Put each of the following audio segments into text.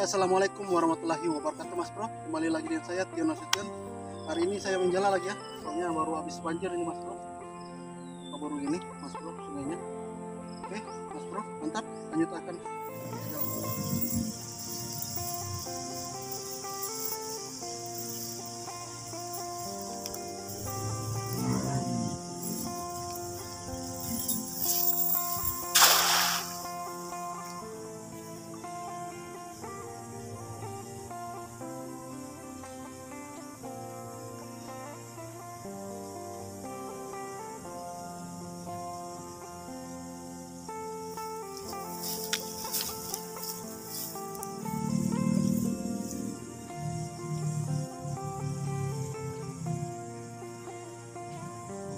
Oke, assalamualaikum warahmatullahi wabarakatuh Mas Bro. Kembali lagi dengan saya Tion Nasution. Hari ini saya menjala lagi ya, soalnya baru habis banjir ini Mas Bro. Baru ini Mas Bro sungainya. Oke Mas Bro, mantap, lanjut akan.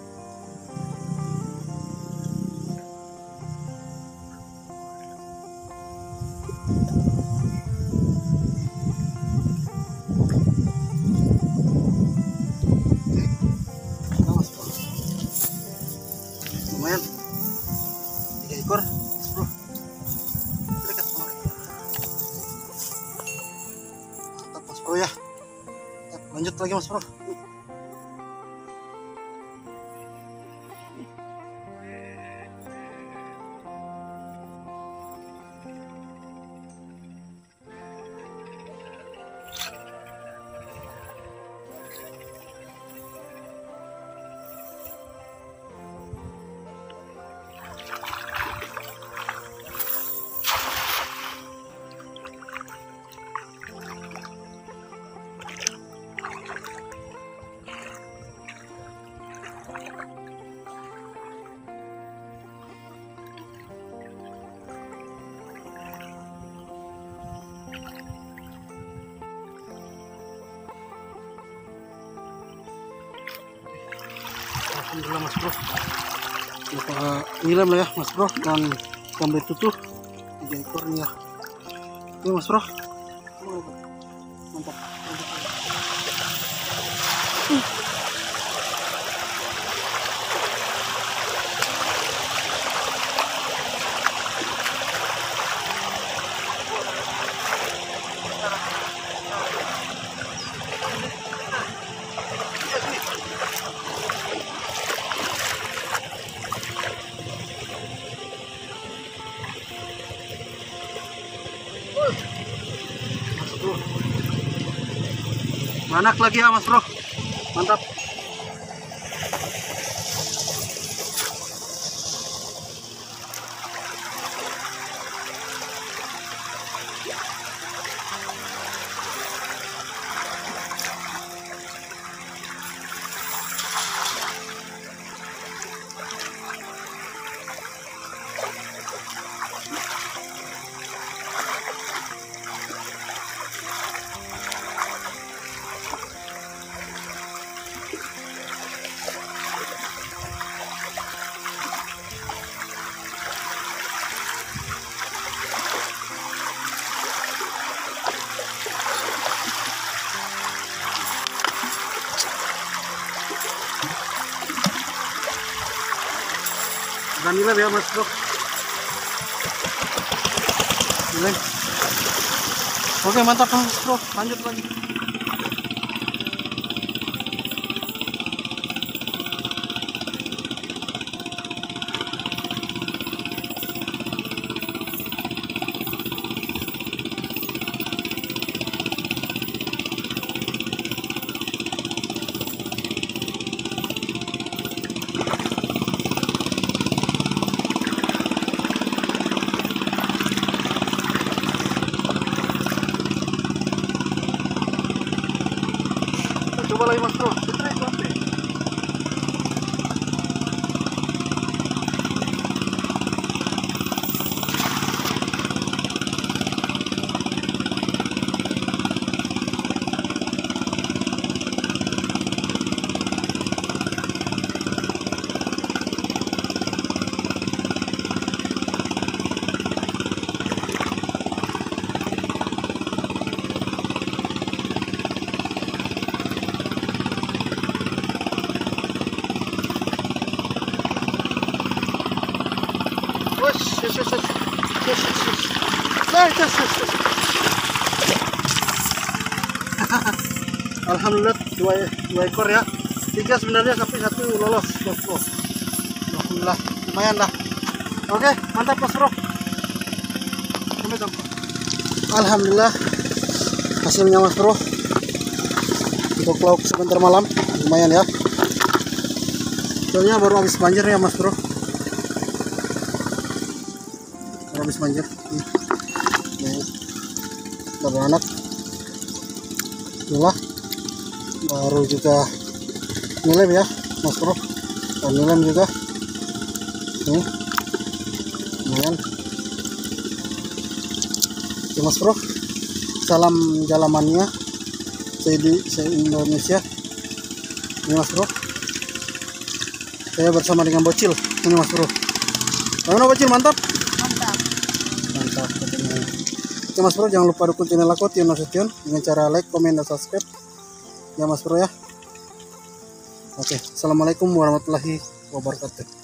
Lumayan 3 ekor Mas Bro, dekat kemarin. Mantap Mas Bro ya, lanjut lagi Mas Bro. Alhamdulillah Mas Bro, kita nyiram lah ya Mas Bro, dan gambar itu tuh 3 ekor ya. Ini Mas Bro, mantap. Anak lagi ya Mas Bro, mantap. Alhamdulillah ya Mas Bro. Oke mantap Mas Bro, lanjut lagi. Coba lagi Mas Bro, yes. Alhamdulillah dua ekor ya, tiga sebenarnya tapi satu lolos. Alhamdulillah lumayan lah. Oke, mantap Mas Bro. Alhamdulillah hasilnya Mas Bro untuk lauk sebentar malam lumayan ya. Soalnya baru habis banjir ya Mas Bro, baru habis banjir. Baru anak inilah, baru juga nilem ya Mas Bro, dan nilem juga ini lumayan. Mas Bro, salam jalamannya se Indonesia. Ini Mas Bro, saya bersama dengan Bocil. Ini Mas Bro, gimana Bocil, mantap? Mantap, mantap. Oke Mas Bro, jangan lupa dukung channel aku Tion Nasution dengan cara like, komen, dan subscribe ya Mas Bro ya. Oke, assalamualaikum warahmatullahi wabarakatuh.